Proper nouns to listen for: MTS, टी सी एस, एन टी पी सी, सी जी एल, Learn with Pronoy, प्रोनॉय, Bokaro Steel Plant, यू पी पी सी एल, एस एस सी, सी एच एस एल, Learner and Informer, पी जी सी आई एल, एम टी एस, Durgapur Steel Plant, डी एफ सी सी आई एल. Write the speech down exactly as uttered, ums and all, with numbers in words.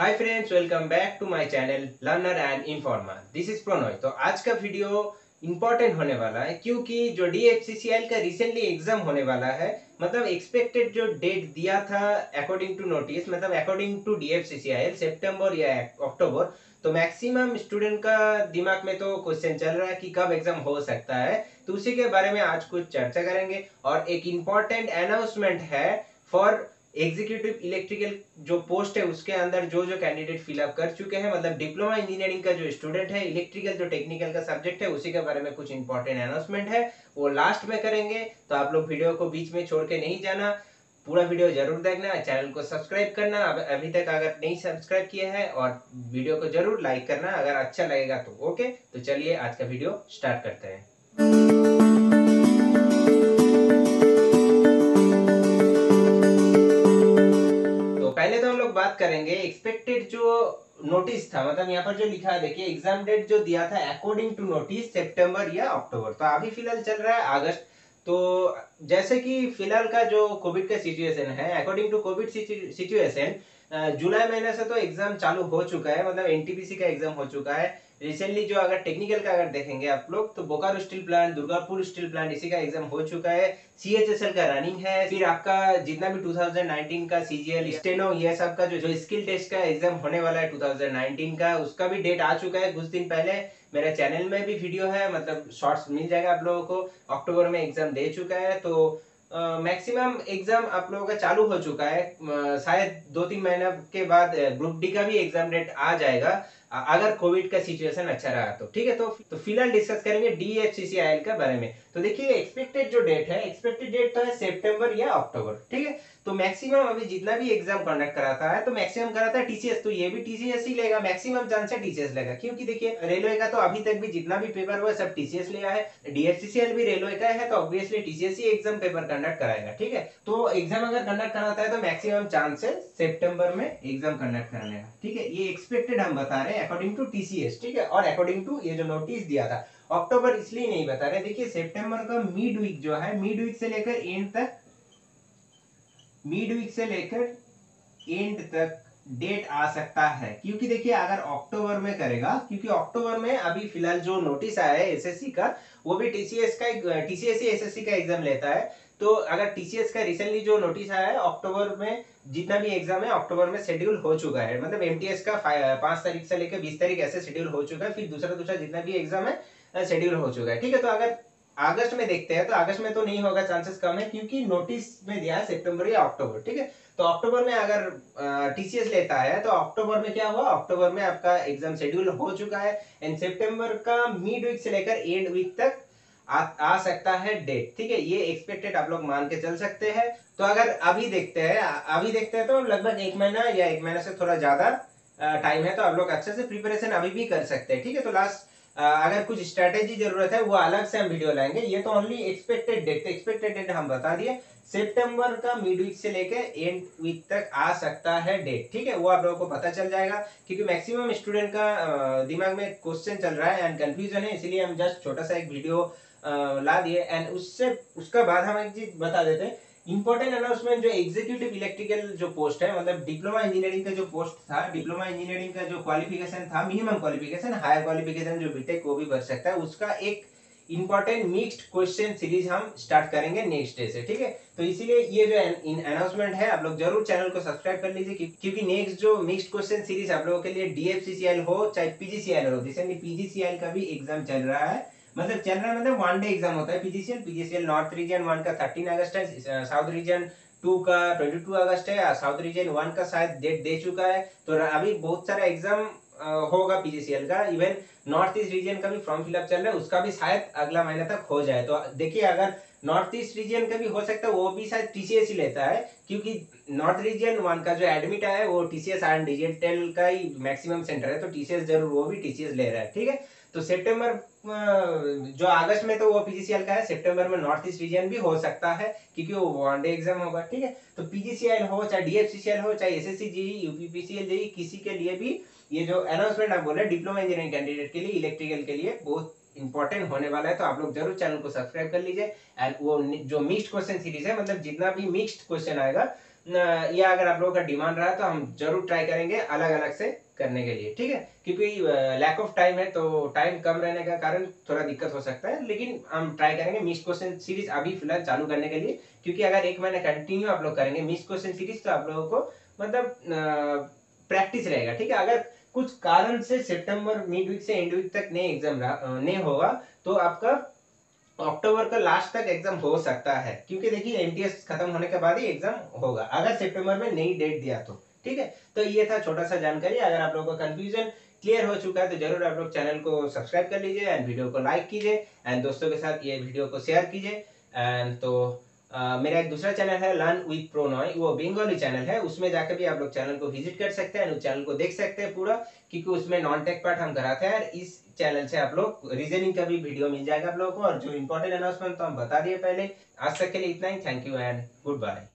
Hi friends, welcome back to my channel learner and informer. This is प्रोनॉय। तो आज का video important होने वाला है क्योंकि जो डी एफ सी सी आई एल का रिसेंटली एग्जाम होने वाला है, मतलब एक्सपेक्टेड जो डेट दिया था अकॉर्डिंग टू नोटिस, मतलब according to डी एफ सी सी आई एल सितंबर या अक्टूबर। तो मैक्सिमम स्टूडेंट का दिमाग में तो क्वेश्चन चल रहा है कि कब एग्जाम हो सकता है, तो उसी के बारे में आज कुछ चर्चा करेंगे। और एक इम्पॉर्टेंट अनाउंसमेंट है फॉर एग्जीक्यूटिव इलेक्ट्रिकल जो पोस्ट है उसके अंदर जो जो कैंडिडेट फिलअप कर चुके हैं, मतलब डिप्लोमा इंजीनियरिंग का जो स्टूडेंट है इलेक्ट्रिकल जो टेक्निकल का सब्जेक्ट है उसी के बारे में कुछ इंपॉर्टेंट अनाउंसमेंट है, वो लास्ट में करेंगे। तो आप लोग वीडियो को बीच में छोड़ के नहीं जाना, पूरा वीडियो जरूर देखना, चैनल को सब्सक्राइब करना अभी तक अगर नहीं सब्सक्राइब किया है, और वीडियो को जरूर लाइक करना अगर अच्छा लगेगा तो। ओके, तो चलिए आज का वीडियो स्टार्ट करते हैं। पहले तो हम लोग बात करेंगे एक्सपेक्टेड जो नोटिस था, मतलब यहाँ पर जो लिखा है देखिए, एग्जाम डेट जो दिया था अकॉर्डिंग टू नोटिस सितंबर या अक्टूबर। तो अभी फिलहाल चल रहा है अगस्त। तो जैसे कि फिलहाल का जो कोविड का सिचुएशन है, अकॉर्डिंग टू कोविड सिचुएशन जुलाई महीने से तो एग्जाम चालू हो चुका है, मतलब एन टी पी सी का एग्जाम हो चुका है। रिसेंटली जो अगर टेक्निकल का अगर देखेंगे आप लोग तो Bokaro steel plant, Durgapur steel plant, इसी का एग्जाम हो चुका है। सी एच एस एल का रनिंग है। फिर आपका जितना भी टू थाउजेंड नाइनटीन का सी जी एल स्टेनो ये सब का जो जो स्किल टेस्ट का एग्जाम होने वाला है टू थाउजेंड नाइनटीन का, उसका भी डेट आ चुका है कुछ दिन पहले। मेरे चैनल में भी वीडियो है, मतलब शॉर्ट्स मिल जाएगा आप लोगों को। अक्टूबर में एग्जाम दे चुका है, तो मैक्सिमम uh, एग्जाम आप लोगों का चालू हो चुका है। uh, शायद दो तीन महीना के बाद ग्रुप डी का भी एग्जाम डेट आ जाएगा अगर कोविड का सिचुएशन अच्छा रहा तो, ठीक है। तो तो फिलहाल डिस्कस करेंगे डी एफ सी सी आई एल के बारे में। तो देखिए एक्सपेक्टेड जो डेट है, एक्सपेक्टेड डेट तो है सितंबर या अक्टूबर, ठीक है। तो मैक्सिमम अभी जितना भी एग्जाम कंडक्ट कराता है तो मैक्सिमम कराता है टी सी एस, तो ये भी टी सी एस ही लेगा। मैक्सिमम चांस है टी सी एस लेगा, क्योंकि देखिए रेलवे का तो अभी तक भी जितना भी पेपर हुआ सब टी सी एस लिया है। डी एफ सी सी आई एल भी रेलवे का है, तो ऑब्वियसली टी सी एस ही एग्जाम पेपर कंडक्ट कराएगा, ठीक है। तो एग्जाम अगर कंडक्ट कराता है तो मैक्सिमम चांस है सितंबर में एग्जाम कंडक्ट कराने का, ठीक है। ये एक्सपेक्टेड हम बता रहे हैं according to टी सी एस, ठीक है। और अकॉर्डिंग टू ये जो नोटिस दिया था अक्टूबर, इसलिए नहीं बता रहे। देखिए सितंबर का मिड वीक जो है, मिड वीक से लेकर एंड तक, मिड वीक से लेकर एंड तक डेट आ सकता है। क्योंकि देखिए अगर अक्टूबर में करेगा, क्योंकि अक्टूबर में अभी फिलहाल जो नोटिस आया है एस एस सी का, वो भी टी सी एस का, टी सी एस ही एस एस सी का एग्जाम लेता है। तो अगर टी सी एस का रिसेंटली जो नोटिस आया है अक्टूबर में जितना भी एग्जाम है अक्टूबर में शेड्यूल हो चुका है, मतलब एम टी एस का पांच तारीख से लेकर बीस तारीख ऐसे शेड्यूल हो चुका है। फिर दूसरा दूसरा जितना भी एग्जाम है शेड्यूल हो चुका है, ठीक है। तो अगर अगस्त में देखते हैं तो अगस्त में तो नहीं होगा, चांसेस कम है, क्योंकि नोटिस में दिया है सितंबर या अक्टूबर, ठीक है। तो अक्टूबर में अगर टी सी एस लेता है तो अक्टूबर में क्या हुआ, अक्टूबर में आपका एग्जाम शेड्यूल हो चुका है। एंड सितंबर का मिड वीक से लेकर एंड वीक तक आ, आ सकता है डेट, ठीक है। ये एक्सपेक्टेड आप लोग मान के चल सकते हैं। तो अगर अभी देखते हैं, अभी देखते हैं तो लगभग एक महीना या एक महीने से थोड़ा ज्यादा टाइम है, तो आप लोग अच्छे से प्रिपरेशन अभी भी कर सकते हैं, ठीक है। तो लास्ट अगर कुछ स्ट्रेटेजी जरूरत है वो अलग से हम वीडियो लाएंगे। ये तो only expected date, expected date हम बता दिए सितंबर का मिड वीक से लेकर एंड वीक तक आ सकता है डेट, ठीक है। वो आप लोगों को पता चल जाएगा, क्योंकि मैक्सिमम स्टूडेंट का दिमाग में क्वेश्चन चल रहा है एंड कंफ्यूजन है, इसीलिए हम जस्ट छोटा सा एक वीडियो ला दिए। एंड उससे उसका बाद हम एक चीज बता देते हैं, इंपॉर्टेंट अनाउंसमेंट जो एग्जीक्यूटिव इलेक्ट्रिकल जो पोस्ट है, मतलब डिप्लोमा इंजीनियरिंग का जो पोस्ट था, डिप्लोमा इंजीनियरिंग का जो क्वालिफिकेशन था, मिनिमम क्वालिफिकेशन, हायर क्वालिफिकेशन जो बीटेक को भी भर सकता है, उसका एक इंपॉर्टेंट मिक्स्ड क्वेश्चन सीरीज हम स्टार्ट करेंगे नेक्स्ट डे से, ठीक है। तो इसीलिए ये जो अनाउंसमेंट है आप लोग जरूर चैनल को सब्सक्राइब कर लीजिए, क्योंकि नेक्स्ट जो मिक्स्ड क्वेश्चन सीरीज आप लोगों के लिए डी एफ सी सी आई एल हो चाहे पी जी सी आई एल हो, recently पी जी सी आई एल का भी एग्जाम चल रहा है, मतलब चल रहा है, मतलब वन डे एग्जाम होता है। P G C L P G C L north region one का थर्टीन अगस्त है, साउथ रीजन टू का ट्वेंटी टू अगस्त है, साउथ रीजन वन का शायद डेट दे चुका है। तो अभी बहुत सारा एग्जाम होगा पी जी सी एल का, इवन नॉर्थ ईस्ट रीजन का भी फॉर्म फिलअप चल रहा है, उसका भी शायद अगला महीना तक हो जाए। तो देखिए अगर नॉर्थ ईस्ट रीजन का भी हो सकता है, वो भी शायद टी सी एस ही लेता है, क्योंकि नॉर्थ रीजन वन का जो एडमिट है वो टी सी एस and digital का ही मैक्सिमम सेंटर है, तो टी सी एस जरूर, वो भी टी सी एस ले रहा है, ठीक है। तो सितंबर जो अगस्त में तो वो पी जी सी आई एल का है, सितंबर में नॉर्थ ईस्ट रीजन भी हो सकता है, क्योंकि वो वन डे एग्जाम होगा, ठीक है। तो पी जी सी आई एल हो चाहे डी एफ सी सी आई एल हो चाहे एस एस सी J E यू पी पी सी एल J E, किसी के लिए भी ये जो अनाउंसमेंट आप बोल रहे हैं डिप्लोमा इंजीनियरिंग कैंडिडेट के लिए इलेक्ट्रिकल के लिए बहुत इंपॉर्टेंट होने वाला है। तो आप लोग जरूर चैनल को सब्सक्राइब कर लीजिए। एंड वो जो मिक्स्ड क्वेश्चन सीरीज है, मतलब जितना भी मिक्स्ड क्वेश्चन आएगा या अगर आप लोगों का डिमांड रहा तो हम जरूर ट्राई करेंगे अलग अलग से करने के लिए, ठीक है। क्योंकि लैक ऑफ टाइम है तो टाइम कम रहने का कारण थोड़ा दिक्कत हो सकता है, लेकिन हम ट्राई करेंगे मिस क्वेश्चन सीरीज अभी फिलहाल चालू करने के लिए, क्योंकि अगर एक महीना कंटिन्यू आप लोग करेंगे मिस क्वेश्चन सीरीज तो आप लोगों को मतलब प्रैक्टिस रहेगा, ठीक है। अगर कुछ कारण से सितंबर मिड वीक से एंड वीक तक नहीं एग्जाम नहीं होगा तो आपका अक्टूबर का लास्ट तक एग्जाम हो सकता है, क्योंकि देखिए एमटीएस खत्म होने के बाद ही एग्जाम होगा अगर सितंबर में नई डेट दिया तो, ठीक है। तो ये था छोटा सा जानकारी, अगर आप लोगों का कंफ्यूजन क्लियर हो चुका है तो जरूर आप लोग चैनल को सब्सक्राइब कर लीजिए एंड वीडियो को लाइक कीजिए एंड दोस्तों के साथ ये वीडियो को शेयर कीजिए। एंड तो Uh, मेरा एक दूसरा चैनल है लर्न विद प्रोनॉय, वो बंगाली चैनल है, उसमें जाकर भी आप लोग चैनल को विजिट कर सकते हैं, उस चैनल को देख सकते हैं पूरा, क्योंकि उसमें नॉन टेक पार्ट हम कराते हैं और इस चैनल से आप लोग रीजनिंग का भी वीडियो मिल जाएगा आप लोगों को। और जो इम्पोर्टेंट अनाउंसमेंट तो हम बता दिए पहले, आज तक के लिए इतना ही, thank you and good bye.